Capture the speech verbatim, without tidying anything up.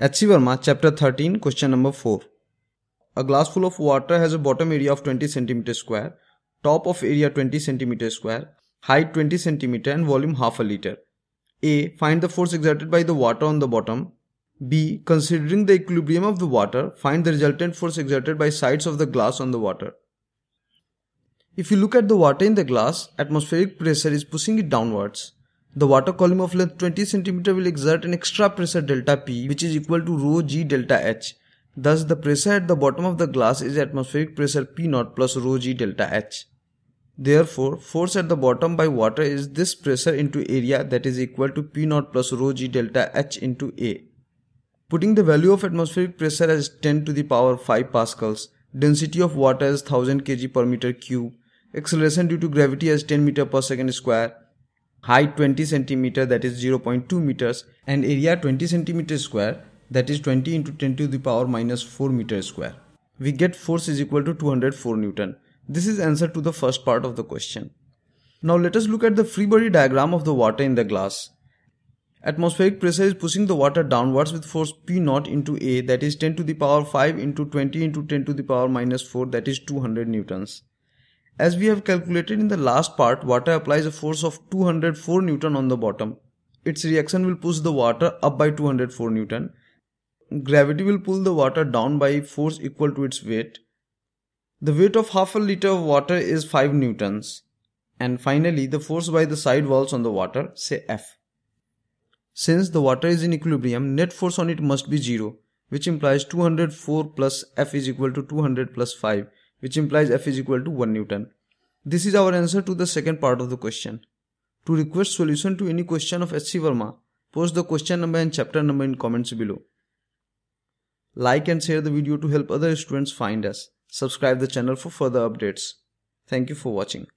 H. C. Verma, chapter thirteen, question number four. A glass full of water has a bottom area of twenty centimeters square, top of area twenty centimeters square, height twenty centimeters and volume half a liter. A. Find the force exerted by the water on the bottom. B. Considering the equilibrium of the water, find the resultant force exerted by sides of the glass on the water. If you look at the water in the glass, atmospheric pressure is pushing it downwards. The water column of length twenty centimeters will exert an extra pressure delta P, which is equal to rho G delta H. Thus, the pressure at the bottom of the glass is atmospheric pressure P zero plus rho G delta H. Therefore, force at the bottom by water is this pressure into area, that is equal to P zero plus rho G delta H into A. Putting the value of atmospheric pressure as ten to the power five pascals, density of water as one thousand kilograms per meter cube, acceleration due to gravity as ten meters per second square, height twenty centimeters, that is zero point two meters, and area twenty centimeters square, that is twenty into ten to the power minus four meters square. We get force is equal to two hundred four newtons. This is answer to the first part of the question. Now let us look at the free body diagram of the water in the glass. Atmospheric pressure is pushing the water downwards with force P zero into A, that is ten to the power five into twenty into ten to the power minus four, that is two hundred newtons. As we have calculated in the last part, water applies a force of two hundred four newtons on the bottom. Its reaction will push the water up by two hundred four newtons. Gravity will pull the water down by force equal to its weight. The weight of half a liter of water is five newtons. And finally, the force by the side walls on the water, say F. Since the water is in equilibrium, net force on it must be zero, which implies two hundred four plus F is equal to two hundred plus five, which implies F is equal to one newton. This is our answer to the second part of the question. To request solution to any question of H. C. Verma, post the question number and chapter number in comments below. Like and share the video to help other students find us. Subscribe the channel for further updates. Thank you for watching.